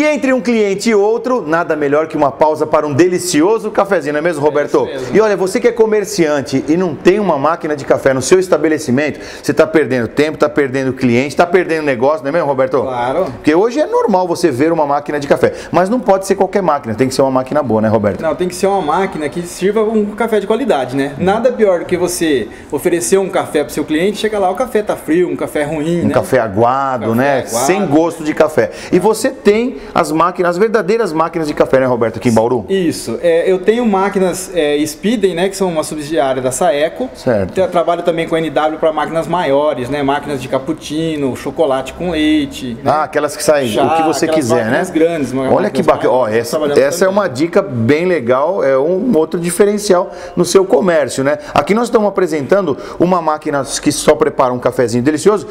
E entre um cliente e outro, nada melhor que uma pausa para um delicioso cafezinho, não é mesmo, Roberto? É isso mesmo. E olha, você que é comerciante e não tem uma máquina de café no seu estabelecimento, você está perdendo tempo, está perdendo cliente, está perdendo negócio, não é mesmo, Roberto? Claro. Porque hoje é normal você ver uma máquina de café, mas não pode ser qualquer máquina, tem que ser uma máquina boa, né, Roberto? Não, tem que ser uma máquina que sirva um café de qualidade, né? Nada pior do que você oferecer um café para o seu cliente, chega lá, o café tá frio, um café ruim, né? Café aguado, né? Sem gosto de café. E você tem as máquinas, as verdadeiras máquinas de café, né, Roberto, aqui em Bauru? Isso. Eu tenho máquinas Speedy, né, que são uma subsidiária da Saeco. Certo. Eu trabalho também com a NW para máquinas maiores, né? Máquinas de cappuccino, chocolate com leite. Né? Ah, aquelas que saem o que você quiser, né? Grandes, olha que bacana. Ó, essa é uma dica bem legal, é um outro diferencial no seu comércio, né? Aqui nós estamos apresentando uma máquina que só prepara um cafezinho delicioso,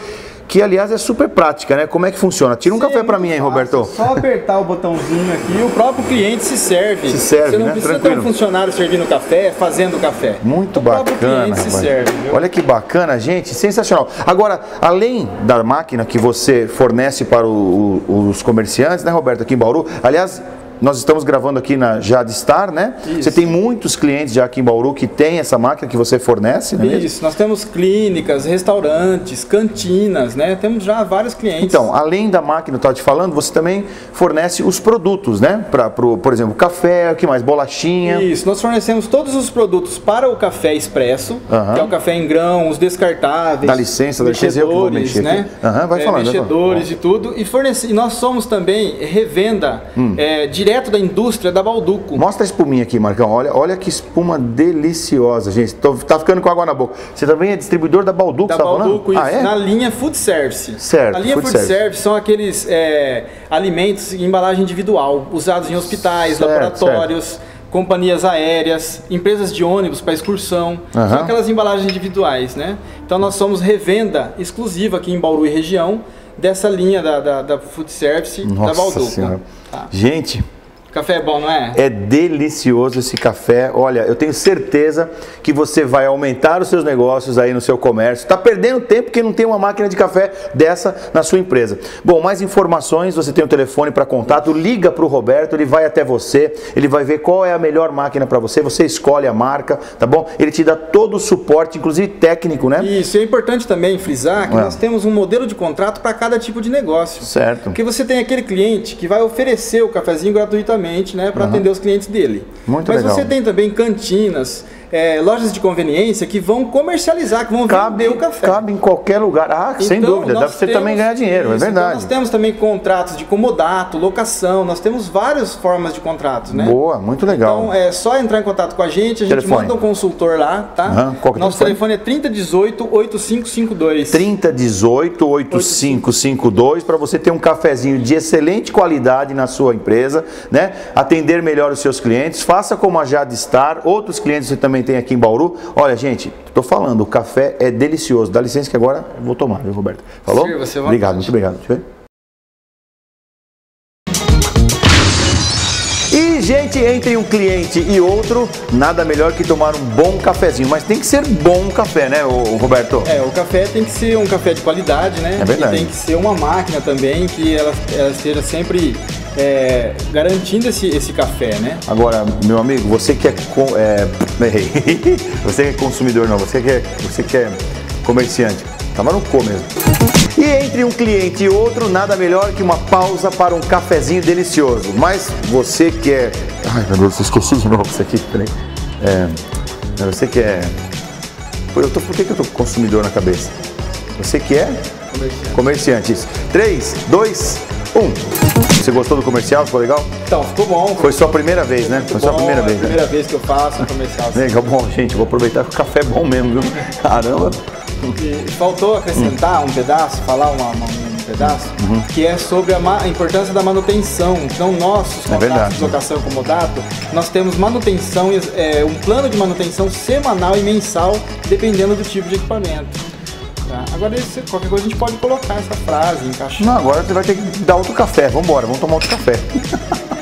que aliás é super prática, né? Como é que funciona? Tira um café pra mim aí, Roberto. Só apertar o botãozinho aqui, o próprio cliente se serve. Se serve, né? Você não precisa ter um funcionário servindo café, fazendo café. Muito bacana. O próprio cliente se serve, viu? Olha que bacana, gente. Sensacional. Agora, além da máquina que você fornece para os comerciantes, né, Roberto, aqui em Bauru, aliás... Nós estamos gravando aqui na Jade Star, né? Isso. Você tem muitos clientes já aqui em Bauru que tem essa máquina que você fornece, né? Isso, nós temos clínicas, restaurantes, cantinas, né? Temos já vários clientes. Então, além da máquina que eu estava te falando, você também fornece os produtos, né? Por exemplo, café, o que mais? Bolachinha. Isso, nós fornecemos todos os produtos para o café expresso, que é o café em grão, os descartáveis. Dá licença, mexedores, né? Vai falando. Mexedores de tudo. E nós somos também revenda direto da indústria da Bauducco. Mostra a espuminha aqui, Marcão. Olha que espuma deliciosa, gente. Tá ficando com água na boca. Você também é distribuidor da Bauducco, tá falando? Na linha Food Service. Certo. A linha Food Service são aqueles alimentos em embalagem individual, usados em hospitais, laboratórios, companhias aéreas, empresas de ônibus para excursão. São aquelas embalagens individuais, né? Então nós somos revenda exclusiva aqui em Bauru e região dessa linha da Food Service da Bauducco. Tá. Gente... Café é bom, não é? É delicioso esse café. Olha, eu tenho certeza que você vai aumentar os seus negócios aí no seu comércio. Tá perdendo tempo que não tem uma máquina de café dessa na sua empresa. Bom, mais informações, você tem o telefone para contato, liga para o Roberto, ele vai até você, ele vai ver qual é a melhor máquina para você, você escolhe a marca, tá bom? Ele te dá todo o suporte, inclusive técnico, né? Isso, é importante também frisar que nós temos um modelo de contrato para cada tipo de negócio. Certo. Porque você tem aquele cliente que vai oferecer o cafezinho gratuitamente, né, para atender os clientes dele. Mas você tem também cantinas, lojas de conveniência que vão comercializar, que vão vender o café. Cabe em qualquer lugar. Ah, então, sem dúvida, dá para você também ganhar dinheiro, é verdade. Então nós temos também contratos de comodato, locação, nós temos várias formas de contratos, né? Boa, muito legal. Então é só entrar em contato com a gente manda um consultor lá, tá? Nosso telefone é 3018-8552. 3018-8552, para você ter um cafezinho de excelente qualidade na sua empresa, né? Atender melhor os seus clientes, faça como a Jade Star, outros clientes você também tem aqui em Bauru. Olha, gente, tô falando, o café é delicioso. Dá licença que agora eu vou tomar, viu, Roberto? Falou? Sim, obrigado, muito obrigado. Deixa eu ver. E, gente, entre um cliente e outro, nada melhor que tomar um bom cafezinho. Mas tem que ser bom o café, né, Roberto? É, o café tem que ser um café de qualidade, né? É verdade. E tem que ser uma máquina também, que ela seja sempre... garantindo esse café, né? Agora, meu amigo, você que é... você que é consumidor, não. Você que é comerciante. Tava no comer. E entre um cliente e outro, nada melhor que uma pausa para um cafezinho delicioso. Mas você que é... Ai, meu Deus, esqueci de novo isso aqui. Peraí. Você que é... Por que eu tô com consumidor na cabeça? Você que é... Comerciante. 3, 2, 1. Você gostou do comercial? Ficou legal? Então, ficou bom. Foi sua primeira vez, né? Foi sua primeira vez. É a primeira vez que eu faço um comercial. Legal, bom, gente, vou aproveitar que o café é bom mesmo, viu? Caramba. E faltou acrescentar um pedaço, falar um pedaço, que é sobre a importância da manutenção. Então, nossos contratos de locação e comodato, nós temos manutenção, um plano de manutenção semanal e mensal, dependendo do tipo de equipamento. Agora, qualquer coisa a gente pode colocar essa frase, encaixar. Não, agora você vai ter que dar outro café. Vamos embora, vamos tomar outro café.